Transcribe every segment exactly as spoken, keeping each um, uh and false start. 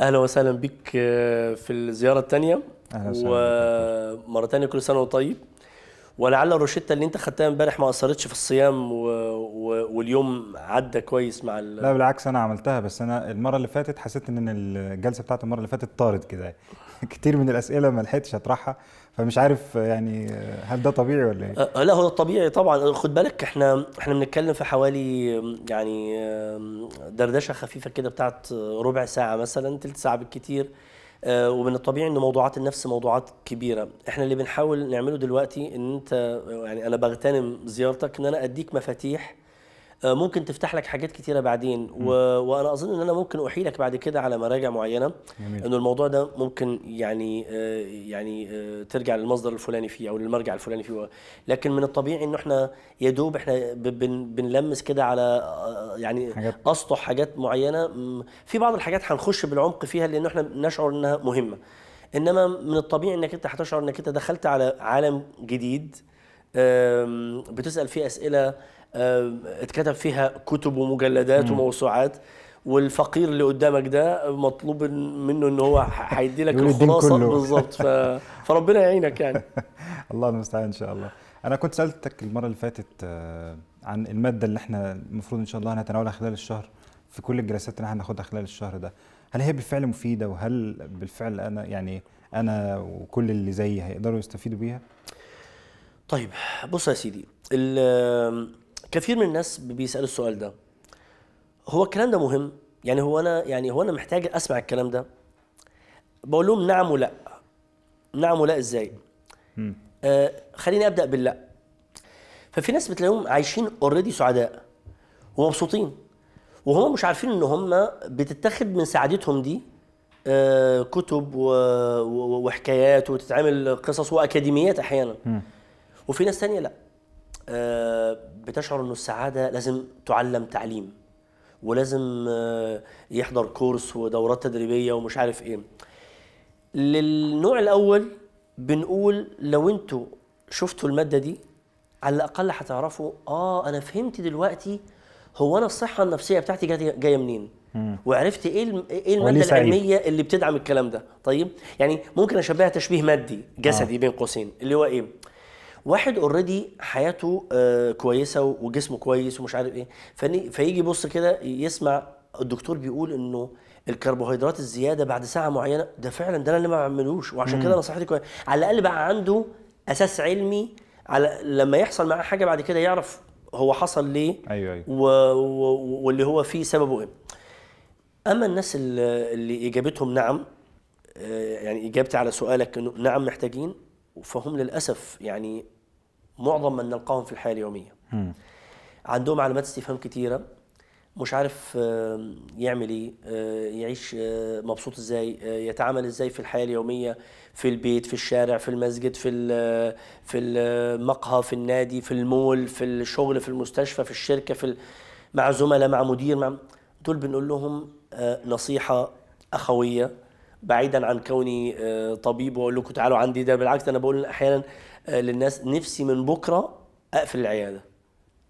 اهلا وسهلا بك في الزياره الثانيه، ومره ثانيه كل سنه وطيب. ولعل الروشته اللي انت خدتها امبارح ما اثرتش في الصيام و... و... واليوم عدى كويس مع ال... لا بالعكس، انا عملتها، بس انا المره اللي فاتت حسيت ان الجلسه بتاعت المره اللي فاتت طارت كده كتير من الاسئله ما لحقتش اطرحها، فمش عارف يعني هل ده طبيعي ولا ايه؟ لا هو طبيعي طبعا. خد بالك احنا احنا بنتكلم في حوالي يعني دردشه خفيفه كده بتاعت ربع ساعه مثلا، ثلث ساعه بالكتير، ومن الطبيعي ان موضوعات النفس موضوعات كبيره. احنا اللي بنحاول نعمله دلوقتي ان انت يعني انا بغتنم زيارتك ان انا اديك مفاتيح ممكن تفتح لك حاجات كتيره بعدين، و... وانا اظن ان انا ممكن احيلك بعد كده على مراجع معينه انه الموضوع ده ممكن يعني آه يعني آه ترجع للمصدر الفلاني فيه او للمرجع الفلاني فيه. لكن من الطبيعي انه احنا يا دوب احنا بن... بنلمس كده على آه يعني اسطح حاجات معينه. في بعض الحاجات هنخش بالعمق فيها لانه احنا نشعر انها مهمه، انما من الطبيعي انك انت هتشعر انك انت دخلت على عالم جديد آه بتسال فيه اسئله اتكتب فيها كتب ومجلدات وموسوعات، والفقير اللي قدامك ده مطلوب منه ان هو هيدي لك الخلاصه بالظبط. ف... فربنا يعينك يعني الله المستعان ان شاء الله. انا كنت سالتك المره اللي فاتت عن الماده اللي احنا المفروض ان شاء الله هنتناولها خلال الشهر في كل الجلسات اللي احنا هناخدها خلال الشهر ده، هل هي بالفعل مفيده؟ وهل بالفعل انا يعني انا وكل اللي زيي هيقدروا يستفيدوا بيها؟ طيب بص يا سيدي، كثير من الناس بيسألوا السؤال ده، هو الكلام ده مهم؟ يعني هو انا يعني هو انا محتاج اسمع الكلام ده؟ بقول لهم نعم ولا. نعم ولا ازاي؟ آه خليني ابدا باللا. ففي ناس بتلاقيهم عايشين اوريدي سعداء ومبسوطين وهم مش عارفين ان هم بتتاخد من سعادتهم دي آه كتب وحكايات وتتعمل قصص واكاديميات احيانا. م. وفي ناس ثانيه لا، بتشعر انه السعاده لازم تعلم تعليم ولازم يحضر كورس ودورات تدريبيه ومش عارف ايه. للنوع الاول بنقول لو انتوا شفتوا الماده دي على الاقل هتعرفوا اه انا فهمت دلوقتي هو انا الصحه النفسيه بتاعتي جايه منين، وعرفت ايه ايه الماده العلميه اللي بتدعم الكلام ده. طيب يعني ممكن اشبهها تشبيه مادي جسدي آه. بين قوسين، اللي هو ايه، واحد اوريدي حياته آه كويسه وجسمه كويس ومش عارف ايه، فيجي يبص كده يسمع الدكتور بيقول انه الكربوهيدرات الزياده بعد ساعه معينه ده فعلا ده انا اللي ما بعملوش، وعشان كده انا صحتي كويسه. على الاقل بقى عنده اساس علمي على لما يحصل معاه حاجه بعد كده يعرف هو حصل ليه. ايوه ايوه و... و... واللي هو فيه سببه ايه. اما الناس اللي, اللي اجابتهم نعم، آه يعني اجابتي على سؤالك انه نعم محتاجين، فهم للاسف يعني معظم من نلقاهم في الحياة اليومية م. عندهم علامات استفهام كتيرة، مش عارف يعمل ايه، يعيش مبسوط ازاي، يتعامل ازاي في الحياة اليومية، في البيت، في الشارع، في المسجد، في في المقهى، في النادي، في المول، في الشغل، في المستشفى، في الشركة، في مع زملاء، مع مدير، مع دول بنقول لهم نصيحة أخوية بعيدا عن كوني طبيب واقول لكم تعالوا عندي ده. بالعكس انا بقول احيانا للناس نفسي من بكره اقفل العياده.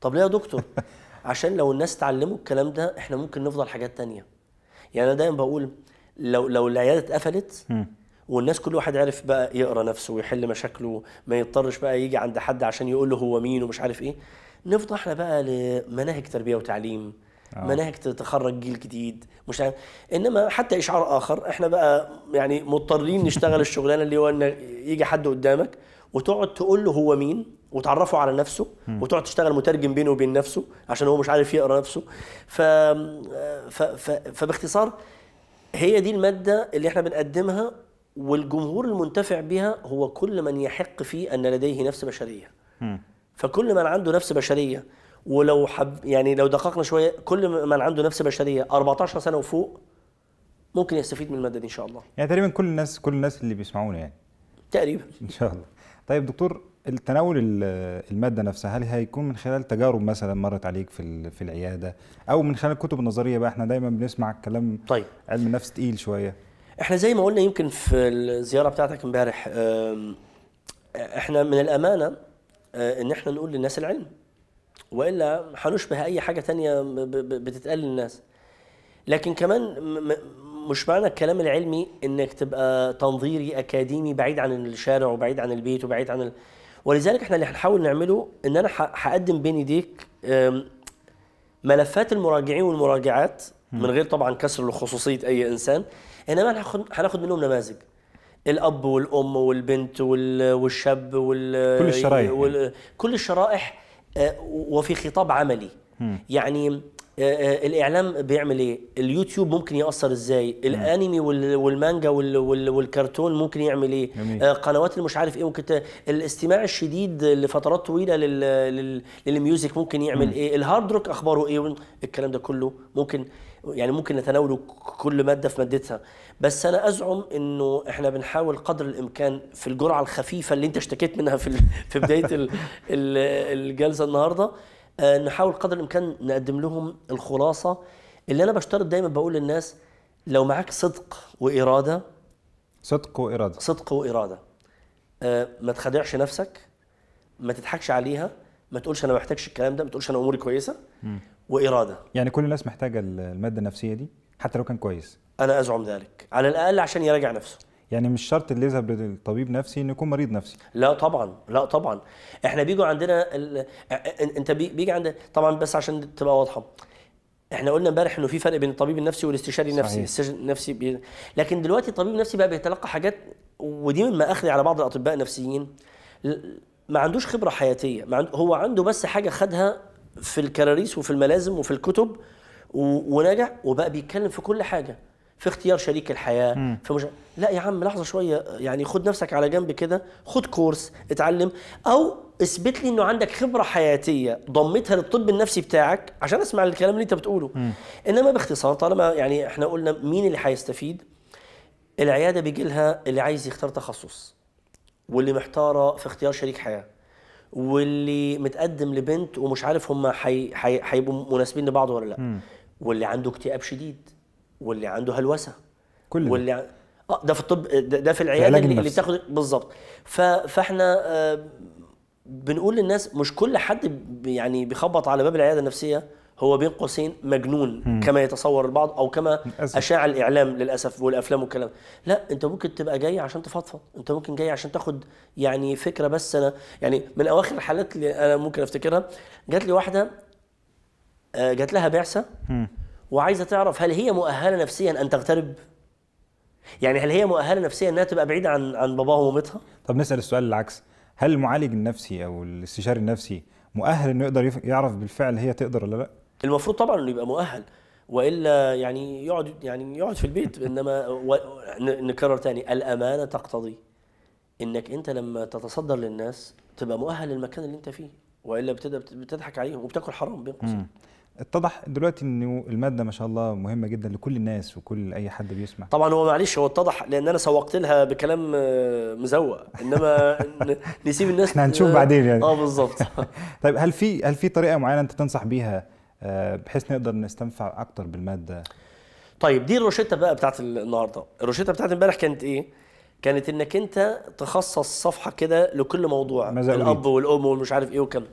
طب ليه يا دكتور؟ عشان لو الناس تعلموا الكلام ده احنا ممكن نفضل حاجات تانية. يعني انا دايما بقول لو لو العياده اتقفلت والناس كل واحد عرف بقى يقرا نفسه ويحل مشاكله، ما يضطرش بقى يجي عند حد عشان يقول له هو مين ومش عارف ايه، نفضل احنا بقى لمناهج تربيه وتعليم، أوه. مناهج تخرج جيل جديد مش عارف. انما حتى اشعار اخر احنا بقى يعني مضطرين نشتغل الشغلانه اللي هو ان يجي حد قدامك وتقعد تقول له هو مين وتعرفه على نفسه وتقعد تشتغل مترجم بينه وبين نفسه عشان هو مش عارف يقرا نفسه. ف... ف... ف... فباختصار هي دي الماده اللي احنا بنقدمها، والجمهور المنتفع بها هو كل من يحق فيه ان لديه نفس بشريه. فكل من عنده نفس بشريه، ولو حب يعني لو دققنا شويه كل من عنده نفس بشريه أربعتاشر سنه وفوق ممكن يستفيد من الماده دي ان شاء الله. يعني تقريبا كل الناس كل الناس اللي بيسمعونا يعني تقريبا ان شاء الله. طيب دكتور، التناول الماده نفسها هل هيكون من خلال تجارب مثلا مرت عليك في في العياده، او من خلال الكتب النظريه بقى؟ احنا دايما بنسمع الكلام طيب علم النفس تقيل شويه. احنا زي ما قلنا يمكن في الزياره بتاعتك امبارح، احنا من الامانه ان احنا نقول للناس العلم، والا هنشبه اي حاجه ثانيه بتتقال للناس. لكن كمان مش معنى الكلام العلمي انك تبقى تنظيري اكاديمي بعيد عن الشارع وبعيد عن البيت وبعيد عن ال... ولذلك احنا اللي هنحاول نعمله ان انا هقدم بين ايديك ملفات المراجعين والمراجعات من غير طبعا كسر لخصوصيه اي انسان، انما هناخد هناخد منهم نماذج. الاب والام والبنت والشاب وال كل الشرائح وال... كل الشرائح وفي خطاب عملي. يعني الاعلام بيعمل ايه؟ اليوتيوب ممكن ياثر ازاي؟ الانمي والمانجا والكرتون ممكن يعمل ايه؟ قنوات المش عارف ايه ممكن ت... الاستماع الشديد لفترات طويله لل... لل... للميوزك ممكن يعمل ايه؟ الهارد روك اخباره ايه؟ الكلام ده كله ممكن يعني ممكن نتناوله كل ماده في مادتها. بس انا ازعم انه احنا بنحاول قدر الامكان في الجرعه الخفيفه اللي انت اشتكيت منها في في بدايه ال... الجلسه النهارده، نحاول قدر الامكان نقدم لهم الخلاصه اللي انا بشترط دايما بقول للناس: لو معاك صدق واراده صدق واراده صدق واراده ما تخدعش نفسك، ما تضحكش عليها، ما تقولش انا ما محتاجش الكلام ده، ما تقولش انا اموري كويسه. م. واراده. يعني كل الناس محتاجه الماده النفسيه دي حتى لو كان كويس. انا ازعم ذلك على الاقل عشان يراجع نفسه. يعني مش شرط اللي يذهب للطبيب نفسي انه يكون مريض نفسي. لا طبعا، لا طبعا. احنا بيجوا عندنا ال... انت بيجي عندنا طبعا، بس عشان تبقى واضحه، احنا قلنا امبارح انه في فرق بين الطبيب النفسي والاستشاري النفسي. الاستشاري النفسي بي... لكن دلوقتي الطبيب النفسي بقى بيتلقى حاجات، ودي مما اخذي على بعض الاطباء النفسيين، ما عندوش خبره حياتيه، ما عند... هو عنده بس حاجه خدها في الكراريس وفي الملازم وفي الكتب و... ونجح وبقى بيتكلم في كل حاجه، في اختيار شريك الحياه. مم. في مش... لا يا عم لحظه شويه، يعني خد نفسك على جنب كده، خد كورس اتعلم، او اثبت لي انه عندك خبره حياتيه ضمتها للطب النفسي بتاعك عشان اسمع الكلام اللي انت بتقوله. مم. انما باختصار، طالما يعني احنا قلنا مين اللي هيستفيد، العياده بيجي لها اللي عايز يختار تخصص، واللي محتاره في اختيار شريك حياه، واللي متقدم لبنت ومش عارف هم هيبقوا حي... حي... مناسبين لبعض ولا لا. مم. واللي عنده اكتئاب شديد، واللي عنده هلوسه، كل واللي ع... اه ده في الطب، ده, ده في العياده اللي, اللي بتاخد بالظبط. ف... فاحنا آه بنقول للناس مش كل حد ب... يعني بيخبط على باب العياده النفسيه هو بين قوسين مجنون. مم. كما يتصور البعض، او كما للأسف اشاع الاعلام للاسف والافلام والكلام. لا، انت ممكن تبقى جاي عشان تفضفض، انت ممكن جاي عشان تاخد يعني فكره. بس انا يعني من اواخر الحالات اللي انا ممكن افتكرها، جات لي واحده آه جات لها بعثه وعايزه تعرف هل هي مؤهله نفسيا ان تغترب؟ يعني هل هي مؤهله نفسيا انها تبقى بعيده عن عن باباها ومامتها؟ طب نسال السؤال العكس، هل المعالج النفسي او الاستشاري النفسي مؤهل انه يقدر يعرف بالفعل هي تقدر ولا لا؟ المفروض طبعا انه يبقى مؤهل، والا يعني يقعد يعني يقعد في البيت. انما و... نكرر تاني، الامانه تقتضي انك انت لما تتصدر للناس تبقى مؤهل للمكان اللي انت فيه، والا بتضحك عليهم وبتاكل حرام بين قوسين. اتضح دلوقتي انه الماده ما شاء الله مهمه جدا لكل الناس وكل اي حد بيسمع. طبعا هو معلش هو اتضح لان انا سوقت لها بكلام مزوق، انما نسيب الناس احنا هنشوف بعدين يعني. اه بالظبط. طيب هل في هل في طريقه معينه انت تنصح بيها بحيث نقدر نستنفع اكتر بالماده؟ طيب دي الروشته بقى بتاعت النهارده، الروشته بتاعت امبارح كانت ايه؟ كانت انك انت تخصص صفحه كده لكل موضوع، الاب والام والمش عارف ايه وكم.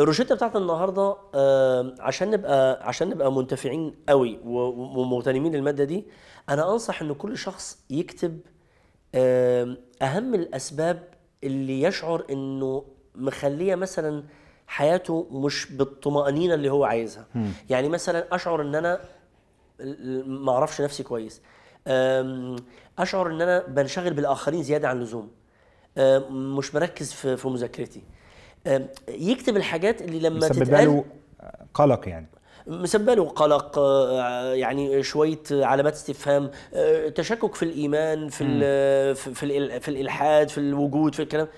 الروشته بتاعت النهارده آه عشان نبقى عشان نبقى منتفعين قوي ومغتنمين الماده دي، انا انصح ان كل شخص يكتب آه اهم الاسباب اللي يشعر انه مخليه مثلا حياته مش بالطمأنينه اللي هو عايزها. م. يعني مثلا اشعر ان انا ما اعرفش نفسي كويس، اشعر ان انا بنشغل بالاخرين زياده عن اللزوم، مش مركز في في مذاكرتي. يكتب الحاجات اللي لما تتقال مسببه له قلق، يعني مسببه له قلق، يعني شويه علامات استفهام، تشكك في الايمان، في في, في الالحاد، في الوجود، في الكلام.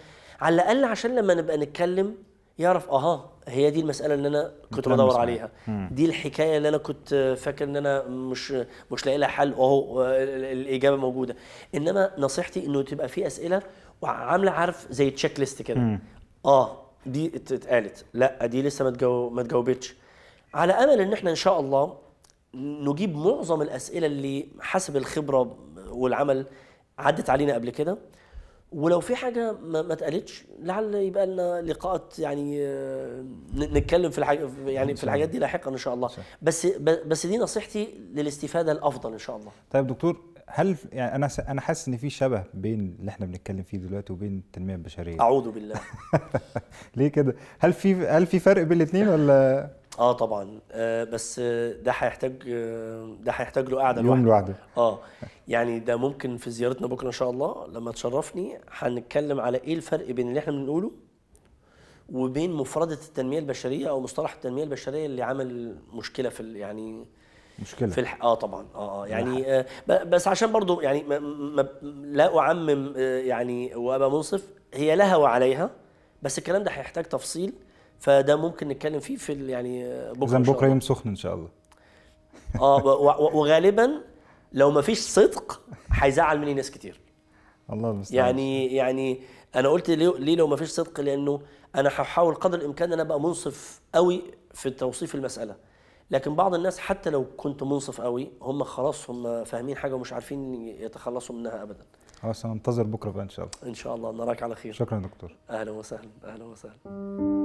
على الاقل عشان لما نبقى نتكلم يعرف اها هي دي المساله اللي انا كنت بدور عليها. مم. دي الحكايه اللي انا كنت فاكر ان انا مش مش لاقي لها حل، اهو الاجابه موجوده. انما نصيحتي انه تبقى في اسئله وعامله عارف زي تشيك ليست كده، اه دي اتقالت، لا دي لسه ما متجو... ما تجاوبتش، على امل ان احنا ان شاء الله نجيب معظم الاسئله اللي حسب الخبره والعمل عدت علينا قبل كده، ولو في حاجه ما اتقالتش لعل يبقى لنا لقاءات يعني نتكلم في الحاجة يعني في الحاجات دي لاحقا ان شاء الله. بس بس دي نصيحتي للاستفاده الافضل ان شاء الله. طيب دكتور، هل يعني انا انا حاسس ان في شبه بين اللي احنا بنتكلم فيه دلوقتي وبين التنميه البشريه؟ اعوذ بالله. ليه كده؟ هل في هل في فرق بين الاثنين ولا؟ اه طبعا، آه بس ده هيحتاج ده هيحتاج له قعده لوحده، يوم لوحده. اه يعني ده ممكن في زيارتنا بكره ان شاء الله لما تشرفني هنتكلم على ايه الفرق بين اللي احنا بنقوله وبين مفردة التنميه البشريه او مصطلح التنميه البشريه اللي عمل مشكله في يعني مشكله في الح... اه طبعا اه يعني آه بس عشان برضو يعني ما ما لا اعمم آه يعني وابقى منصف، هي لها وعليها، بس الكلام ده هيحتاج تفصيل، فده ممكن نتكلم فيه في يعني بكره. بكره يوم سخن ان شاء الله. اه وغالبا لو ما فيش صدق هيزعل مني ناس كتير. الله المستعان. يعني يعني انا قلت ليه لو ما فيش صدق؟ لانه انا هحاول قدر الامكان ان انا ابقى منصف قوي في توصيف المساله، لكن بعض الناس حتى لو كنت منصف قوي هم خلاص هم فاهمين حاجه ومش عارفين يتخلصوا منها ابدا. خلاص، هننتظر بكره بقى ان شاء الله. ان شاء الله، نراك على خير. شكرا دكتور. اهلا وسهلا، اهلا وسهلا.